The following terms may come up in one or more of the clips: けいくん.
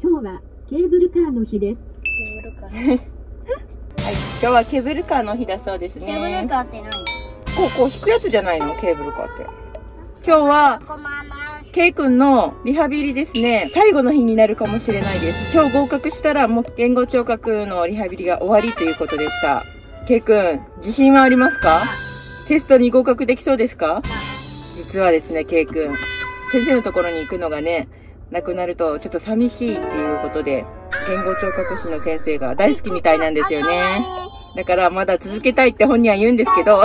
今日はケーブルカーの日です。ケーブルカーはい、今日はケーブルカーの日だそうですね。ケーブルカーって何？こう引くやつじゃないの、ケーブルカーって。今日はけいくんのリハビリですね。最後の日になるかもしれないです。今日合格したらもう言語聴覚のリハビリが終わりということでした。けいくん、自信はありますか？テストに合格できそうですか？実はですね、けいくん、先生のところに行くのがね、亡くなるとちょっと寂しいっていうことで、言語聴覚士の先生が大好きみたいなんですよね。だからまだ続けたいって本人は言うんですけど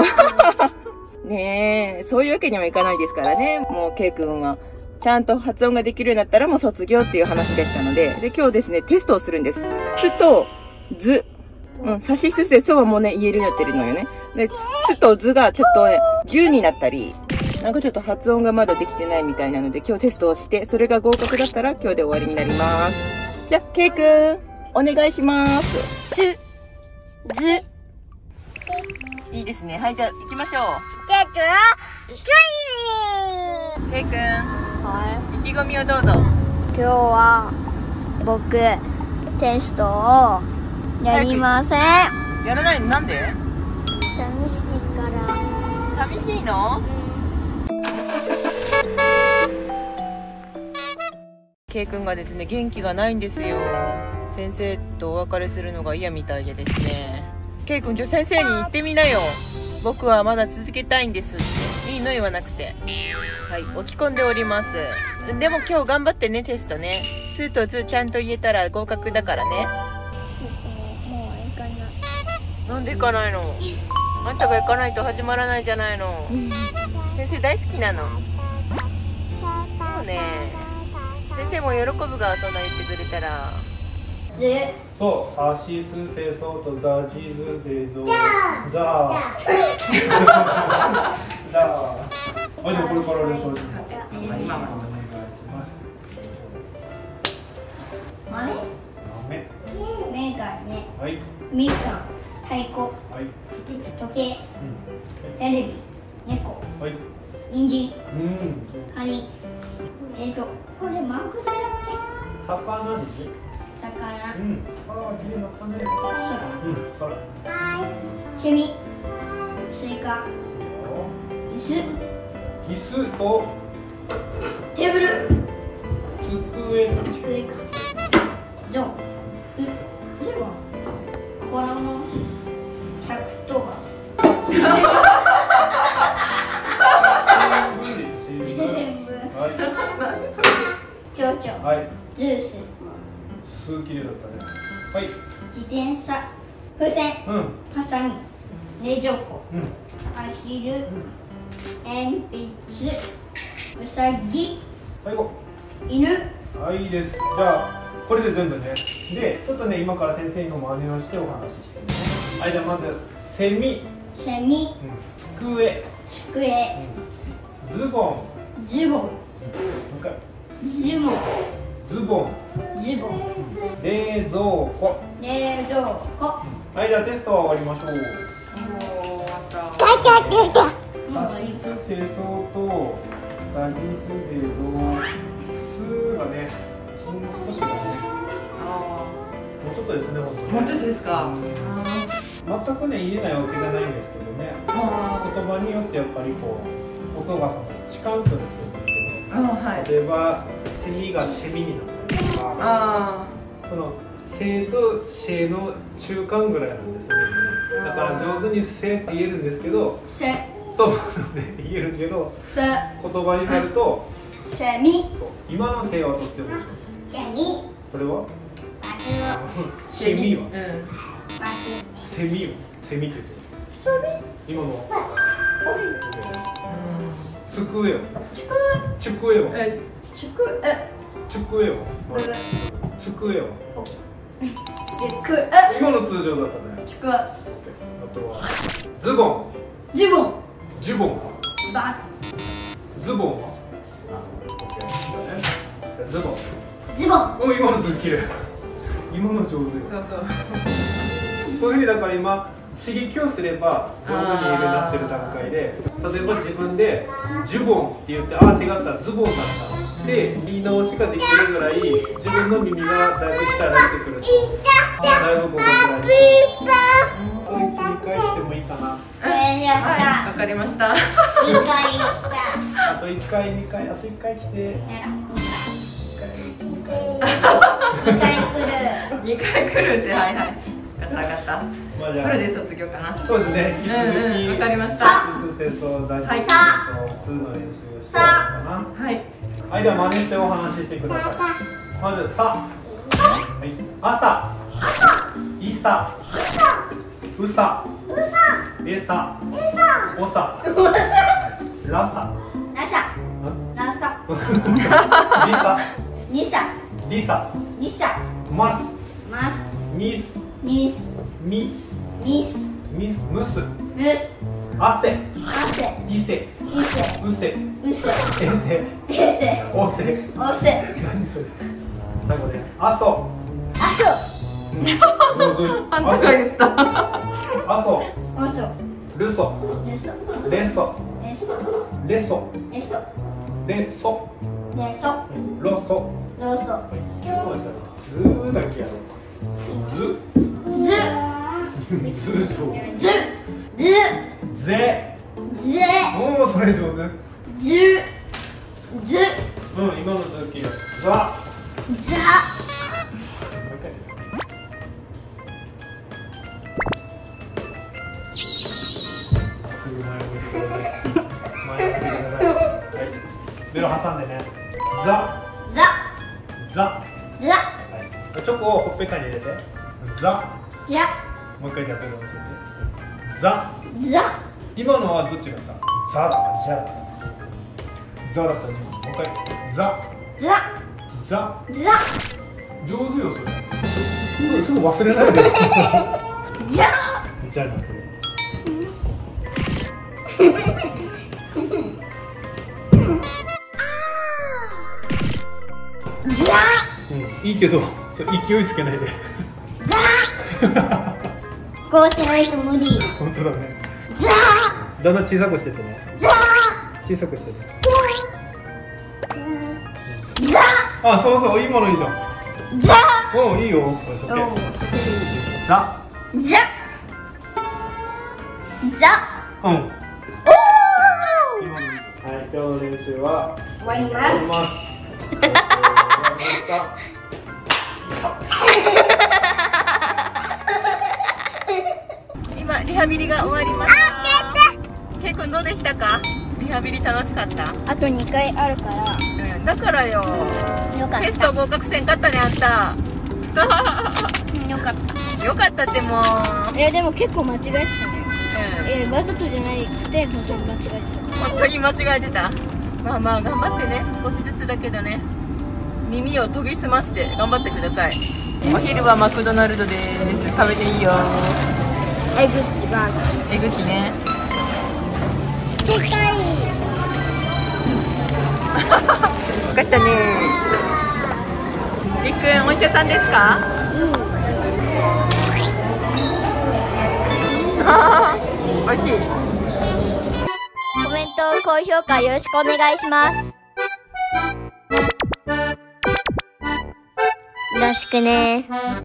ねえ、そういうわけにはいかないですからね。もうけいくんはちゃんと発音ができるようになったらもう卒業っていう話でしたので、で今日ですね、テストをするんです。つとず、さしすせそはもうね言えるようになってるのよね。でつとずがちょっとね10になったり、なんかちょっと発音がまだできてないみたいなので、今日テストをして、それが合格だったら今日で終わりになります。じゃあけいくんお願いします。つず、いいですね。はい、じゃあ行きましょう。けいくん、はい、意気込みをどうぞ。今日は僕テストをやりません。やらないの？なんで？寂しいから。寂しいの？けいくんがですね、元気がないんですよ。先生とお別れするのが嫌みたいでですね。けいくん、じゃあ先生に言ってみなよ。僕はまだ続けたいんですって。いいの、言わなくて。はい、落ち込んでおります。でも今日頑張ってね、テストね。つとずちゃんと言えたら合格だからね。もう行かない。なんで行かないの？あんたが行かないと始まらないじゃないの。先生大好きなの。そうね、先生も喜ぶが、そんな言ってくれたら。そう、さしすせそとざじずぜぞざざ。これからお願いします。メガネ、みかん、太鼓、時計、テレビ、猫、人参、カニ。これマグロだっけ？魚です。魚。セミ、スイカ、椅子。椅子とテーブル。机。机か。ジョン。ジョン。衣。110番。蝶々、ジュース。すきれいだったね。はい。自転車、風船、ハサミ、冷蔵庫、アヒル、鉛筆、ウサギ、最後、犬。はい、いいです。じゃあこれで全部ね。で、ちょっとね、今から先生の真似をしてお話ししてね。はい、じゃあまずセミ。セミ。机。机。ズボン。ズボン。ズボン。冷蔵庫。冷蔵庫。はい、じゃあテストは終わりましょう。さしすせそとざじずぜぞ。すがね、少しだね。もうちょっとですね、本当に。もうちょっとですか。全くね、言えないわけじゃないんですけどね。言葉によってやっぱりこう音が置換するんですよ。例えばセミがセミになったりとか、そのセとシェの中間ぐらいなんですよね。だから上手にセって言えるんですけど、そう言えるけど言葉になるとセミ。今のセはとってもいい。それはセミはセミはセミって言ってる。今の机を。机を。机を。机を。今の通常だったね。あとはズボン。ズボン。ズボン。ズボンは。ズボン。ズボン。今のすっきり。今の上手。こういうふうに、だから今。刺激をすれば上手に言えるようになってる段階で、例えば自分で「ジュボン」って言って「ああ違った、ズボンだった」して言い直しができるぐらい自分の耳がだいぶ鍛えてくる。だいぶもう一回してもいいかな。はい、わかりました。あと1回、2回、あと1回来て。2回来るって、はいはい。分かった。それで卒業かな。そうですね。わかりました。はい、では真似してお話ししてください。まずさ、朝、いさ、うさ、えさ、おさ、らさ、りさ、ます、みす、むす、あせ、いせ、うせ、えせ、おせ、何それ。最後ね、あそ、あんたが言った。あそ、るそ、れそ、れそ、れそ、ろそ、ずだけやろ。ず、ず、ず、ぜ、ぜ。おお、それ上手。ず、ず。うん、今の続きが。ざ、ざ。ゼロ挟んでね。ザザザザ。チョコをほっぺたに入れて。ザザ。もう一回やってみて。ザザ。今のはどっちがか。ザだった。ザだった。ザだった。もう一回。ザザザザ。上手よそれ。すぐ忘れないで。ザ。じゃあこれ。いいけど、勢いつけないで。ザー。こうしないと無理。本当だね。ザー。だんだん小さくしてってね。ザー。小さくしてね。ザー。あ、そうそう、いいものいいじゃん。ザー。うん、いいよ。ザ。ザ。ザ。うん。はい、今日の練習は終わります。今リハビリが終わりました。けいくんどうでしたか？リハビリ楽しかった？あと2回あるから。うん、だからよ。テスト合格せんかったねあんた。よかった。よかったってもう。いやでも結構間違えてたね。うん、わざとじゃないくて本当に間違えてた。本当に間違えてた。まあまあ頑張ってね。少しずつだけどね。耳を研ぎ澄まして頑張ってください。お昼はマクドナルドです。食べていいよ。エグチバーガー。エグチね。でかい。分かったね。けいくんお医者さんですか？うん。おいしい。コメント、高評価よろしくお願いします。よろしくね。